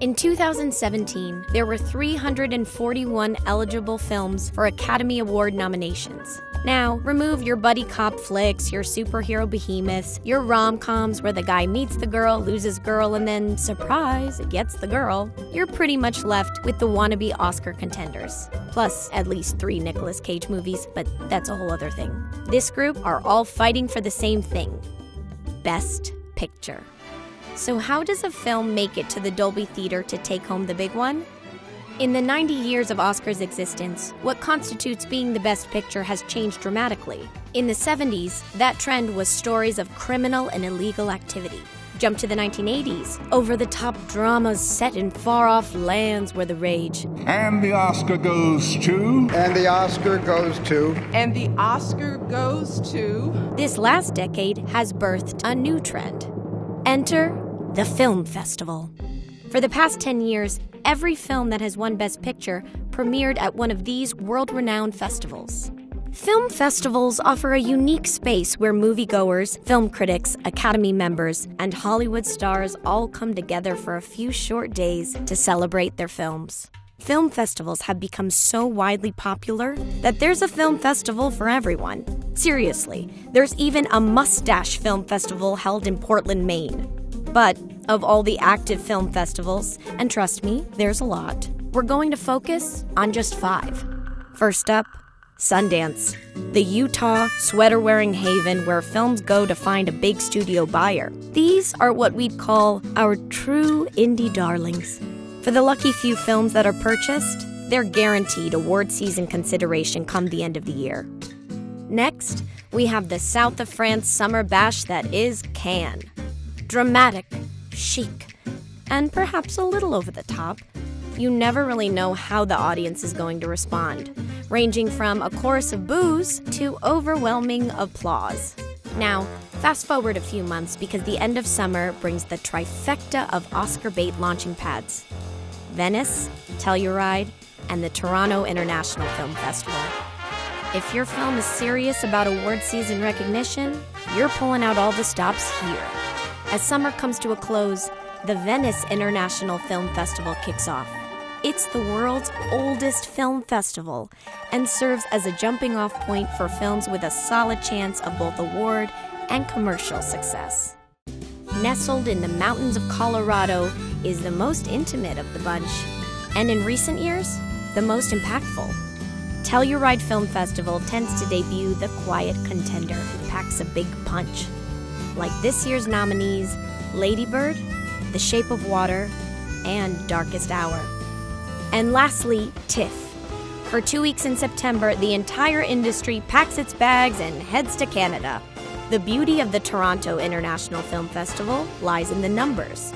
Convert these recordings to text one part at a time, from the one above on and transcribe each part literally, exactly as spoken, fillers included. In two thousand seventeen, there were three hundred forty-one eligible films for Academy Award nominations. Now, remove your buddy cop flicks, your superhero behemoths, your rom-coms where the guy meets the girl, loses girl, and then, surprise, gets the girl. You're pretty much left with the wannabe Oscar contenders. Plus, at least three Nicolas Cage movies, but that's a whole other thing. This group are all fighting for the same thing. Best Picture. So how does a film make it to the Dolby Theater to take home the big one? In the ninety years of Oscars' existence, what constitutes being the best picture has changed dramatically. In the seventies, that trend was stories of criminal and illegal activity. Jump to the nineteen eighties, over-the-top dramas set in far-off lands were the rage. And the Oscar goes to... And the Oscar goes to... And the Oscar goes to... This last decade has birthed a new trend. Enter the film festival. For the past ten years, every film that has won Best Picture premiered at one of these world-renowned festivals. Film festivals offer a unique space where moviegoers, film critics, Academy members, and Hollywood stars all come together for a few short days to celebrate their films. Film festivals have become so widely popular that there's a film festival for everyone. Seriously, there's even a mustache film festival held in Portland, Maine. But of all the active film festivals, and trust me, there's a lot, we're going to focus on just five. First up, Sundance, the Utah sweater-wearing haven where films go to find a big studio buyer. These are what we'd call our true indie darlings. For the lucky few films that are purchased, they're guaranteed award season consideration come the end of the year. Next, we have the South of France summer bash that is Cannes. Dramatic, chic, and perhaps a little over the top. You never really know how the audience is going to respond, ranging from a chorus of boos to overwhelming applause. Now, fast forward a few months because the end of summer brings the trifecta of Oscar bait launching pads: Venice, Telluride, and the Toronto International Film Festival. If your film is serious about award season recognition, you're pulling out all the stops here. As summer comes to a close, the Venice International Film Festival kicks off. It's the world's oldest film festival and serves as a jumping-off point for films with a solid chance of both award and commercial success. Nestled in the mountains of Colorado is the most intimate of the bunch, and in recent years, the most impactful. Telluride Film Festival tends to debut the quiet contender who packs a big punch, like this year's nominees, Lady Bird, The Shape of Water, and Darkest Hour. And lastly, TIFF. For two weeks in September, the entire industry packs its bags and heads to Canada. The beauty of the Toronto International Film Festival lies in the numbers.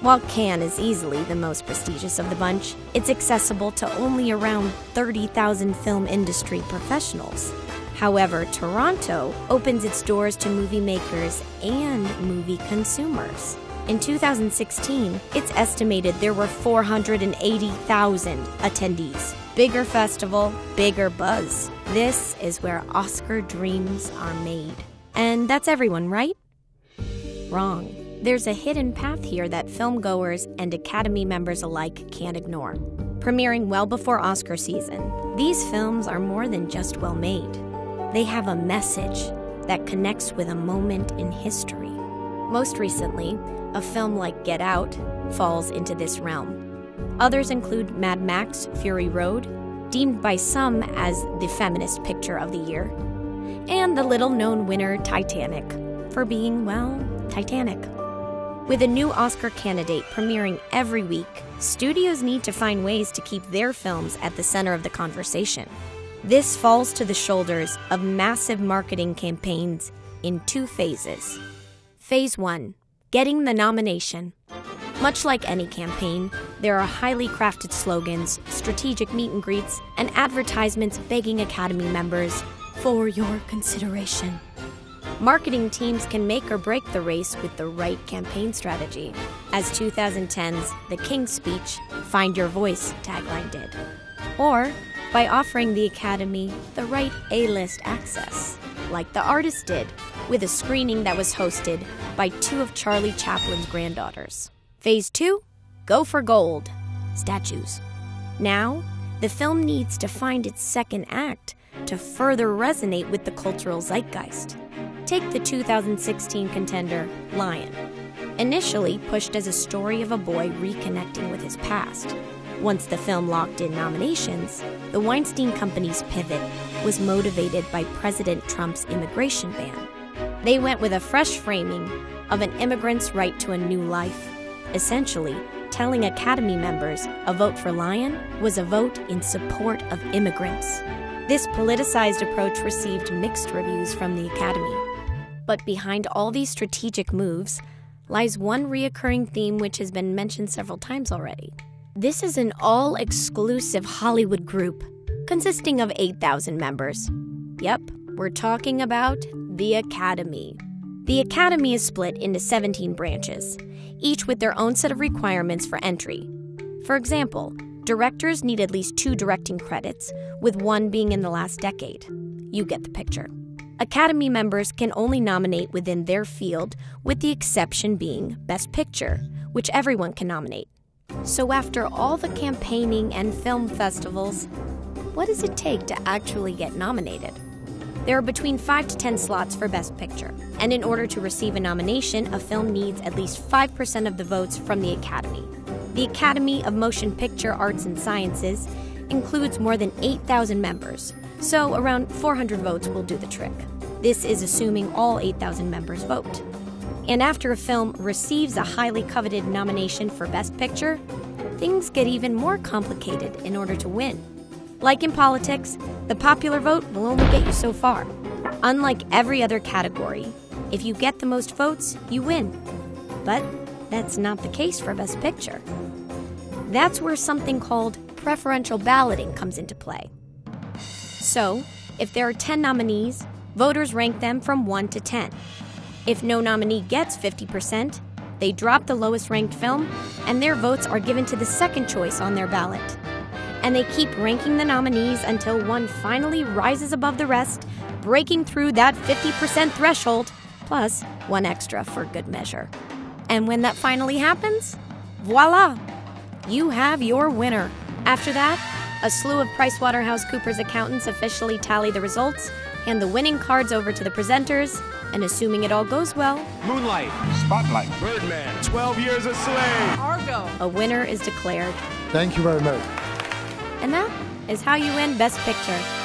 While Cannes is easily the most prestigious of the bunch, it's accessible to only around thirty thousand film industry professionals. However, Toronto opens its doors to movie makers and movie consumers. In two thousand sixteen, it's estimated there were four hundred eighty thousand attendees. Bigger festival, bigger buzz. This is where Oscar dreams are made. And that's everyone, right? Wrong. There's a hidden path here that filmgoers and Academy members alike can't ignore. Premiering well before Oscar season, these films are more than just well made. They have a message that connects with a moment in history. Most recently, a film like Get Out falls into this realm. Others include Mad Max: Fury Road, deemed by some as the feminist picture of the year, and the little-known winner Titanic, for being, well, Titanic. With a new Oscar candidate premiering every week, studios need to find ways to keep their films at the center of the conversation. This falls to the shoulders of massive marketing campaigns in two phases. Phase one, getting the nomination. Much like any campaign, there are highly crafted slogans, strategic meet and greets, and advertisements begging Academy members for your consideration. Marketing teams can make or break the race with the right campaign strategy, as two thousand ten's The King's Speech, Find Your Voice tagline did, or by offering the Academy the right A-list access, like The Artist did, with a screening that was hosted by two of Charlie Chaplin's granddaughters. Phase two, Go for gold. Statues. Now, the film needs to find its second act to further resonate with the cultural zeitgeist. Take the two thousand sixteen contender, Lion. Initially pushed as a story of a boy reconnecting with his past. Once the film locked in nominations, the Weinstein Company's pivot was motivated by President Trump's immigration ban. They went with a fresh framing of an immigrant's right to a new life, essentially telling Academy members a vote for Lion was a vote in support of immigrants. This politicized approach received mixed reviews from the Academy. But behind all these strategic moves lies one reoccurring theme which has been mentioned several times already. This is an all-exclusive Hollywood group consisting of eight thousand members. Yep, we're talking about the Academy. The Academy is split into seventeen branches, each with their own set of requirements for entry. For example, directors need at least two directing credits, with one being in the last decade. You get the picture. Academy members can only nominate within their field, with the exception being Best Picture, which everyone can nominate. So after all the campaigning and film festivals, what does it take to actually get nominated? There are between five to ten slots for Best Picture, and in order to receive a nomination, a film needs at least five percent of the votes from the Academy. The Academy of Motion Picture Arts and Sciences includes more than eight thousand members, so around four hundred votes will do the trick. This is assuming all eight thousand members vote. And after a film receives a highly coveted nomination for Best Picture, things get even more complicated in order to win. Like in politics, the popular vote will only get you so far. Unlike every other category, if you get the most votes, you win. But that's not the case for Best Picture. That's where something called preferential balloting comes into play. So, if there are ten nominees, voters rank them from one to ten. If no nominee gets fifty percent, they drop the lowest ranked film, and their votes are given to the second choice on their ballot. And they keep ranking the nominees until one finally rises above the rest, breaking through that fifty percent threshold, plus one extra for good measure. And when that finally happens, voila! You have your winner. After that, a slew of PricewaterhouseCoopers accountants officially tally the results, hand the winning cards over to the presenters, and assuming it all goes well, Moonlight, Spotlight, Birdman, twelve years a slave, Argo, a winner is declared. Thank you very much. And that is how you win Best Picture.